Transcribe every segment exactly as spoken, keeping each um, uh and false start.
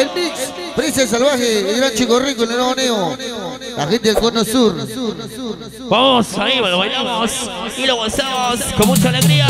el mix, Fresa Salvaje, el gran Chico Rico y lo Nuevo Nuevo. La gente del Cono Sur. Vamos ahí, lo bailamos y lo gozamos con mucha alegría.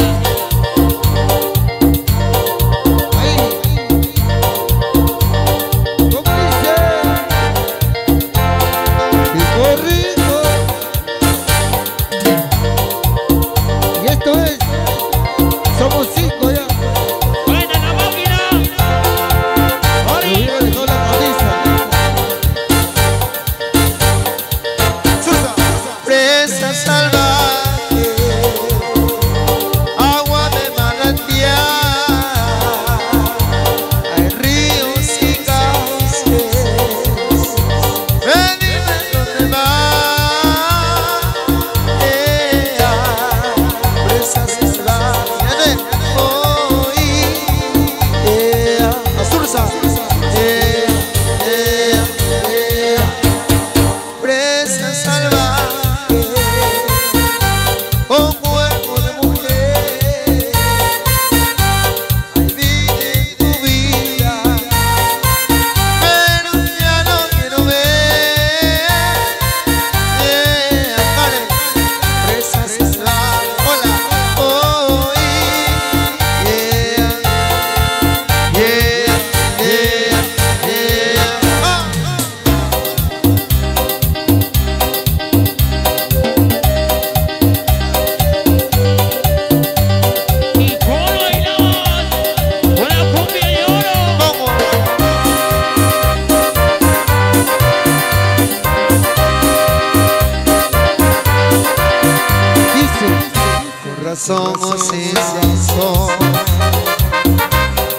Somos sin razón,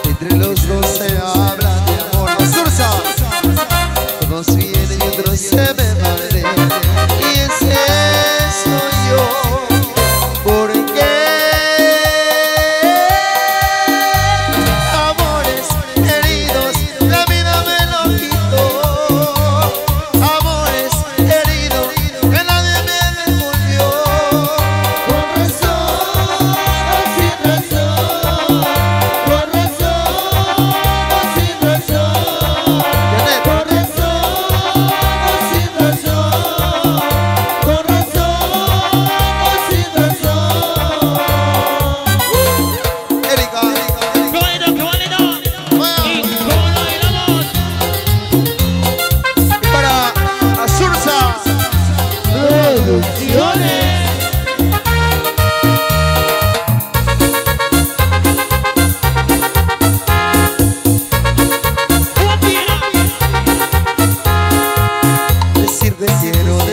entre los dos se habla de amor. ¡Sursa! Unos vienen y otros se me madre, y ese soy yo. ¿Por qué? Amores heridos, la vida me lo quitó. Amores heridos, que nadie me devolvió.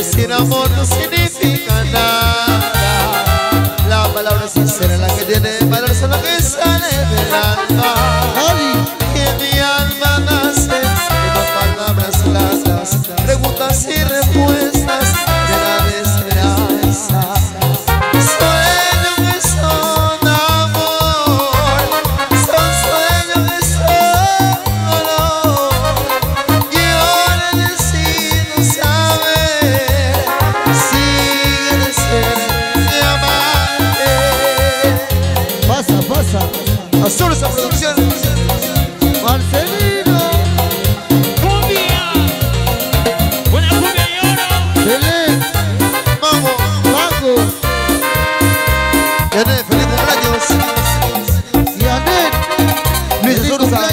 Decir amor no significa nada. La palabra sincera es la que tiene valor, es la que sale del alma. Y en mi alma nacen estas palabras claras, preguntas y respuestas de la desgracia. Sueños que son amor, son sueños que son dolor. Y ahora decido saber. Azurza Producción, Marcelino, cumbia, buena cumbia y oro, Pelé, Mago, Mago, Yanet, feliz cumpleaños, Yanet, Luis de cumpleaños,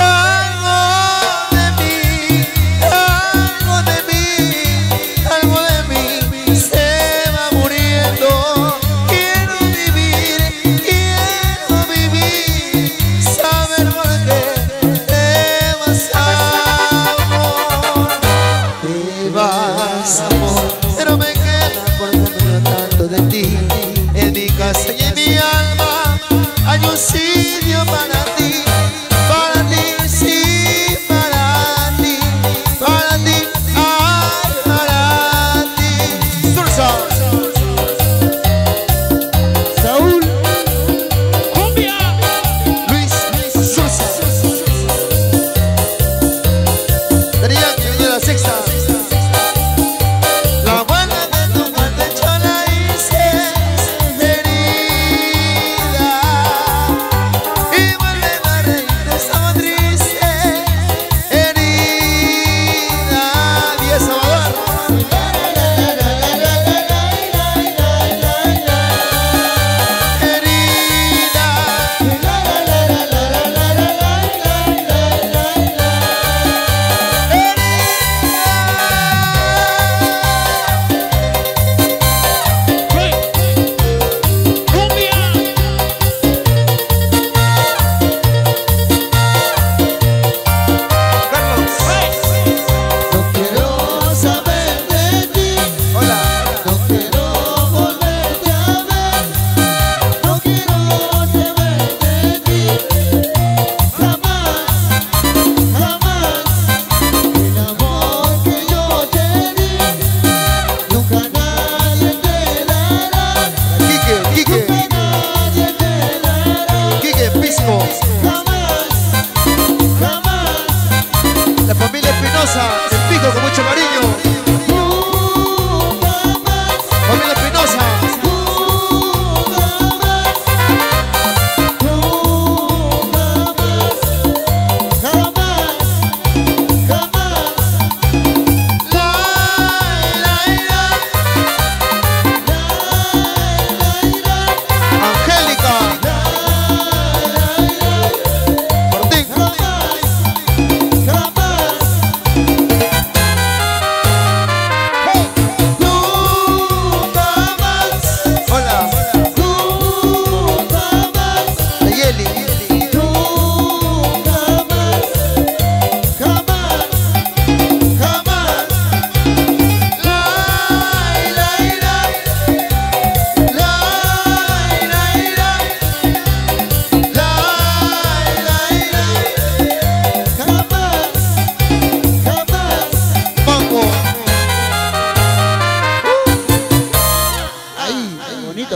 algo de mí, algo de mí, algo de mí, se va muriendo. Quiero vivir, quiero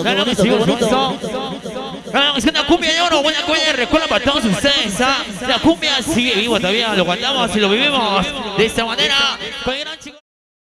bonito, qué bonito, qué bonito. Es que la cumbia de oro, buena cumbia de recuerdo para todos ustedes. La cumbia sigue viva todavía, lo guardamos y lo vivimos de esta manera.